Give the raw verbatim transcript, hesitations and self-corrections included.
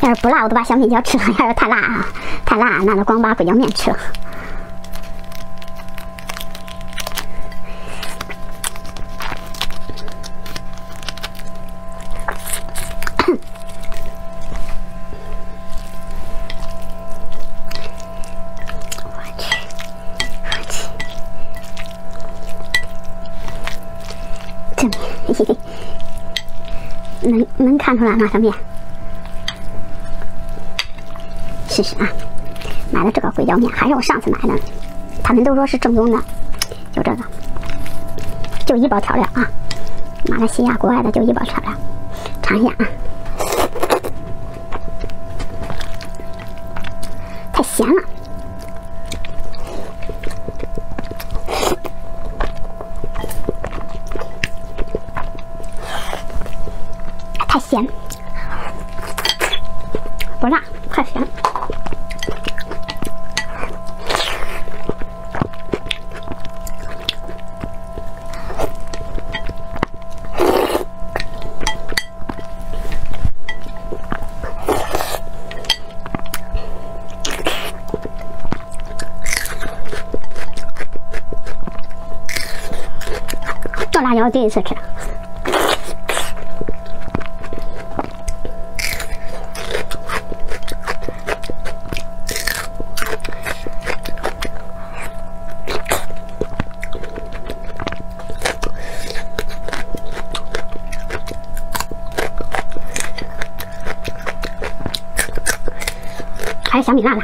要是不辣，我都把小米椒吃了。要是太辣啊，太辣，那就光把鬼椒面吃了。我去，我去，这面能能看出来吗？小米？ 试试啊！买了这个鬼椒面，还是我上次买的，他们都说是正宗的，就这个，就医保调料啊，马来西亚国外的就医保调料，尝一下啊！太咸了，太咸，不辣，太咸。 这辣椒第一次吃，还是小米辣辣。